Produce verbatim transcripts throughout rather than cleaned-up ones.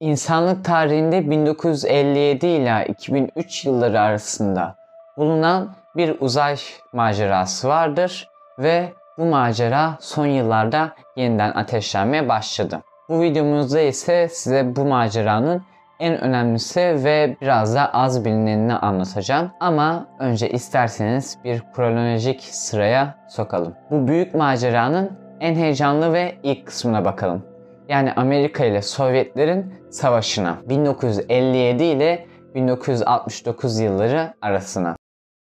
İnsanlık tarihinde bin dokuz yüz elli yedi ile iki bin üç yılları arasında bulunan bir uzay macerası vardır ve bu macera son yıllarda yeniden ateşlenmeye başladı. Bu videomuzda ise size bu maceranın en önemlisi ve biraz da az bilinenini anlatacağım. Ama önce isterseniz bir kronolojik sıraya sokalım. Bu büyük maceranın en heyecanlı ve ilk kısmına bakalım. Yani Amerika ile Sovyetlerin savaşına. bin dokuz yüz elli yedi ile bin dokuz yüz altmış dokuz yılları arasına.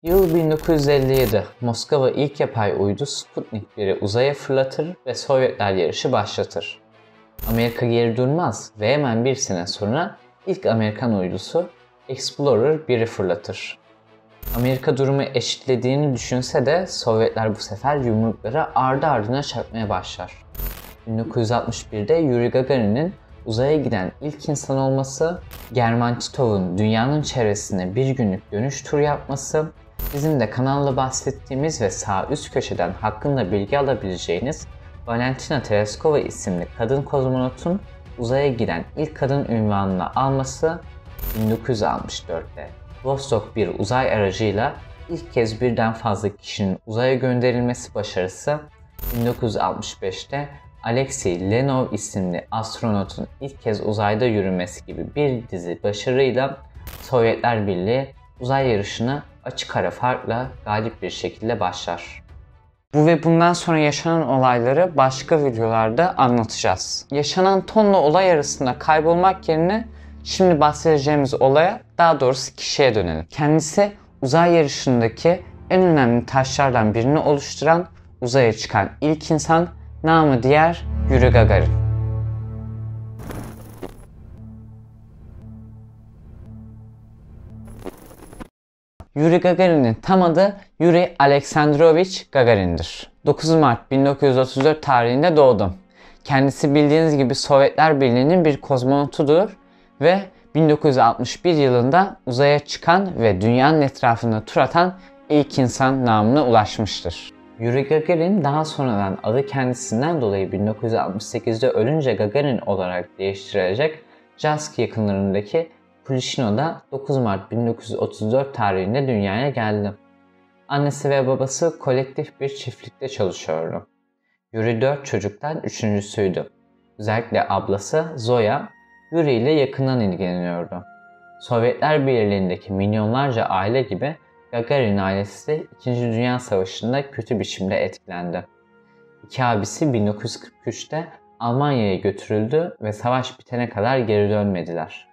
Yıl bin dokuz yüz elli yedi. Moskova ilk yapay uydu Sputnik bir'i uzaya fırlatır ve Sovyetler yarışı başlatır. Amerika geri durmaz ve hemen bir sene sonra ilk Amerikan uydusu Explorer bir'i fırlatır. Amerika durumu eşitlediğini düşünse de Sovyetler bu sefer yumruklara ardı ardına çarpmaya başlar. bin dokuz yüz altmış bir'de Yuri Gagarin'in uzaya giden ilk insan olması, German Titov'un dünyanın çevresine bir günlük dönüş turu yapması, bizim de kanalda bahsettiğimiz ve sağ üst köşeden hakkında bilgi alabileceğiniz Valentina Tereshkova isimli kadın kozmonotun uzaya giden ilk kadın ünvanını alması, bin dokuz yüz altmış dört'te Vostok bir uzay aracıyla ilk kez birden fazla kişinin uzaya gönderilmesi başarısı, bin dokuz yüz altmış beş'te Alexei Leonov isimli astronotun ilk kez uzayda yürümesi gibi bir dizi başarıyla Sovyetler Birliği uzay yarışına açık ara farkla galip bir şekilde başlar. Bu ve bundan sonra yaşanan olayları başka videolarda anlatacağız. Yaşanan tonla olay arasında kaybolmak yerine şimdi bahsedeceğimiz olaya, daha doğrusu kişiye dönelim. Kendisi uzay yarışındaki en önemli taşlardan birini oluşturan, uzaya çıkan ilk insan, namı diğer Yuri Gagarin. Yuri Gagarin'in tam adı Yuri Alexandrovich Gagarin'dir. dokuz Mart bin dokuz yüz otuz dört tarihinde doğdu. Kendisi bildiğiniz gibi Sovyetler Birliği'nin bir kozmonotudur ve bin dokuz yüz altmış bir yılında uzaya çıkan ve dünyanın etrafında tur atan ilk insan namına ulaşmıştır. Yuri Gagarin daha sonradan adı kendisinden dolayı bin dokuz yüz altmış sekiz'de ölünce Gagarin olarak değiştirilecek Jaski yakınlarındaki Kulishino'da dokuz Mart bin dokuz yüz otuz dört tarihinde dünyaya geldi. Annesi ve babası kolektif bir çiftlikte çalışıyordu. Yuri dört çocuktan üçüncüsüydü. Özellikle ablası Zoya, Yuri ile yakından ilgileniyordu. Sovyetler Birliği'ndeki milyonlarca aile gibi Gagarin ailesi İkinci Dünya Savaşı'nda kötü biçimde etkilendi. İki abisi bin dokuz yüz kırk üç'te Almanya'ya götürüldü ve savaş bitene kadar geri dönmediler.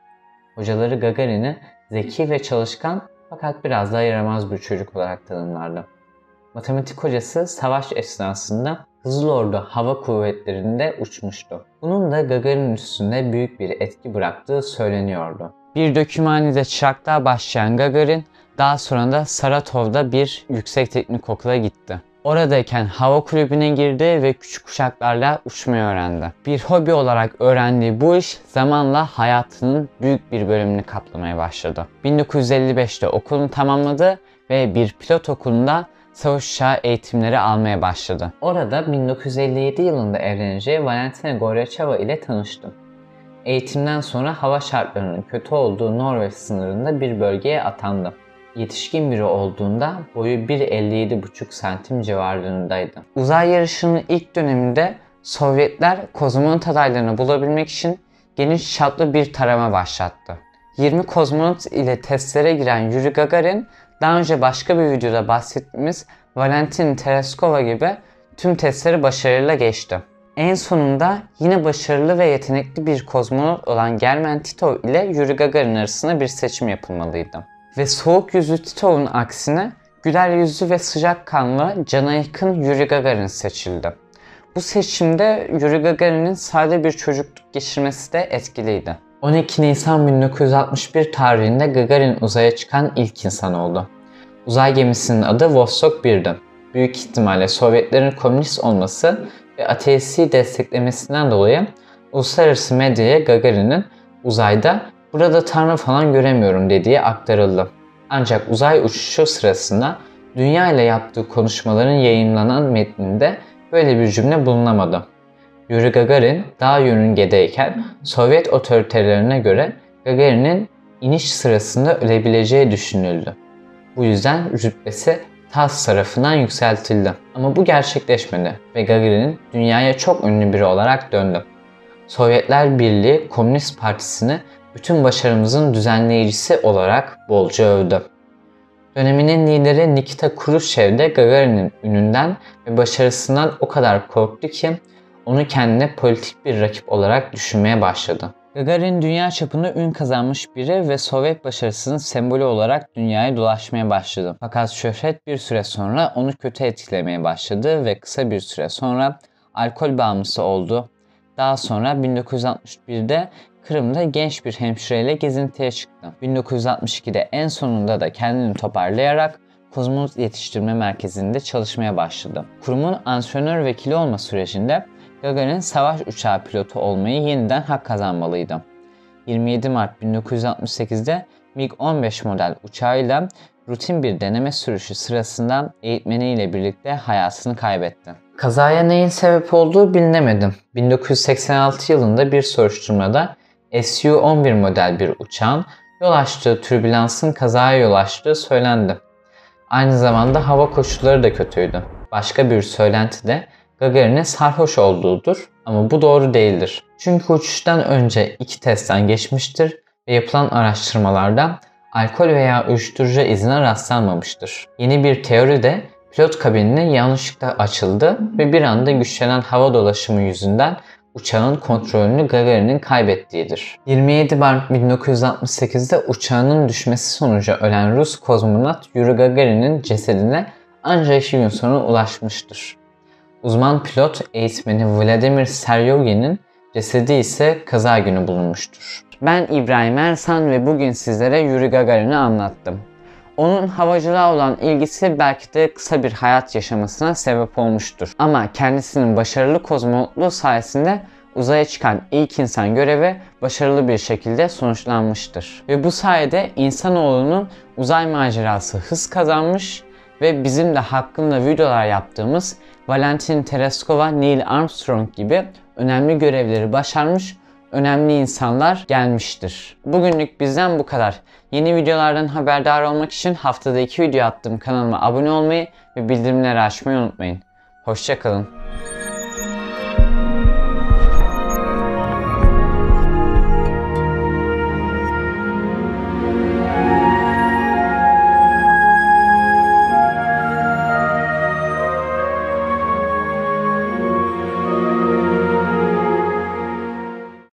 Hocaları Gagarin'i zeki ve çalışkan fakat biraz daha yaramaz bir çocuk olarak tanımlardı. Matematik hocası savaş esnasında Kızıl Ordu Hava Kuvvetleri'nde uçmuştu. Bunun da Gagarin üstünde büyük bir etki bıraktığı söyleniyordu. Bir dökümhanede çıraklığa başlayan Gagarin, daha sonra da Saratov'da bir yüksek teknik okula gitti. Oradayken hava kulübüne girdi ve küçük uçaklarla uçmayı öğrendi. Bir hobi olarak öğrendiği bu iş zamanla hayatının büyük bir bölümünü kaplamaya başladı. bin dokuz yüz elli beş'te okulunu tamamladı ve bir pilot okulunda savaş uçağı eğitimleri almaya başladı. Orada bin dokuz yüz elli yedi yılında evleneceği Valentina Gorochova ile tanıştı. Eğitimden sonra hava şartlarının kötü olduğu Norveç sınırında bir bölgeye atandı. Yetişkin biri olduğunda boyu bir elli yedi buçuk santim civarlarındaydı. Uzay yarışının ilk döneminde Sovyetler kozmonot adaylarını bulabilmek için geniş çaplı bir tarama başlattı. yirmi kozmonot ile testlere giren Yuri Gagarin, daha önce başka bir videoda bahsettiğimiz Valentina Tereshkova gibi tüm testleri başarıyla geçti. En sonunda yine başarılı ve yetenekli bir kozmonot olan German Titov ile Yuri Gagarin arasında bir seçim yapılmalıydı. Ve soğuk yüzlü Titov'un aksine güler yüzlü ve sıcakkanlı, cana yakın Yuri Gagarin seçildi. Bu seçimde Yuri Gagarin'in sade bir çocukluk geçirmesi de etkiliydi. on iki Nisan bin dokuz yüz altmış bir tarihinde Gagarin uzaya çıkan ilk insan oldu. Uzay gemisinin adı Vostok bir'di. Büyük ihtimalle Sovyetlerin komünist olması ve ateistliği desteklemesinden dolayı uluslararası medyaya Gagarin'in uzayda "Burada Tanrı falan göremiyorum" dediği aktarıldı. Ancak uzay uçuşu sırasında dünya ile yaptığı konuşmaların yayınlanan metninde böyle bir cümle bulunamadı. Yuri Gagarin daha yörüngedeyken Sovyet otoritelerine göre Gagarin'in iniş sırasında ölebileceği düşünüldü. Bu yüzden rütbesi TASS tarafından yükseltildi. Ama bu gerçekleşmedi ve Gagarin dünyaya çok ünlü biri olarak döndü. Sovyetler Birliği Komünist Partisi'ni bütün başarımızın düzenleyicisi olarak bolca övdü. Döneminin lideri Nikita Kruşçev de Gagarin'in ününden ve başarısından o kadar korktu ki onu kendine politik bir rakip olarak düşünmeye başladı. Gagarin dünya çapında ün kazanmış biri ve Sovyet başarısının sembolü olarak dünyayı dolaşmaya başladı. Fakat şöhret bir süre sonra onu kötü etkilemeye başladı ve kısa bir süre sonra alkol bağımlısı oldu. Daha sonra bin dokuz yüz altmış birde Kırım'da genç bir hemşireyle gezintiye çıktı. bin dokuz yüz altmış ikide en sonunda da kendini toparlayarak Kozmonot Yetiştirme Merkezi'nde çalışmaya başladı. Kurumun antrenör vekili olma sürecinde Gagarin savaş uçağı pilotu olmayı yeniden hak kazanmalıydı. yirmi yedi Mart bin dokuz yüz altmış sekizde MiG on beş model uçağıyla rutin bir deneme sürüşü sırasında eğitmeniyle birlikte hayatını kaybetti. Kazaya neyin sebep olduğu bilinemedi. bin dokuz yüz seksen altı yılında bir soruşturmada S U on bir model bir uçağın yol açtığı türbülansın kazaya yol açtığı söylendi. Aynı zamanda hava koşulları da kötüydü. Başka bir söylenti de Gagarin'in sarhoş olduğudur ama bu doğru değildir. Çünkü uçuştan önce iki testten geçmiştir ve yapılan araştırmalarda alkol veya uyuşturucu izine rastlanmamıştır. Yeni bir teori de pilot kabinine yanlışlıkla açıldı ve bir anda güçlenen hava dolaşımı yüzünden uçağın kontrolünü Gagarin'in kaybettiğidir. yirmi yedi Mart bin dokuz yüz altmış sekizde uçağının düşmesi sonucu ölen Rus kozmonot Yuri Gagarin'in cesedine ancak iki gün sonra ulaşmıştır. Uzman pilot eğitmeni Vladimir Seryogin'in cesedi ise kaza günü bulunmuştur. Ben İbrahim Ersan ve bugün sizlere Yuri Gagarin'i anlattım. Onun havacılığa olan ilgisi belki de kısa bir hayat yaşamasına sebep olmuştur. Ama kendisinin başarılı kozmonotluğu sayesinde uzaya çıkan ilk insan görevi başarılı bir şekilde sonuçlanmıştır. Ve bu sayede insanoğlunun uzay macerası hız kazanmış ve bizim de hakkında videolar yaptığımız Valentina Tereshkova, Neil Armstrong gibi önemli görevleri başarmış, önemli insanlar gelmiştir. Bugünlük bizden bu kadar. Yeni videolardan haberdar olmak için haftada iki video attığım kanalıma abone olmayı ve bildirimleri açmayı unutmayın. Hoşça kalın.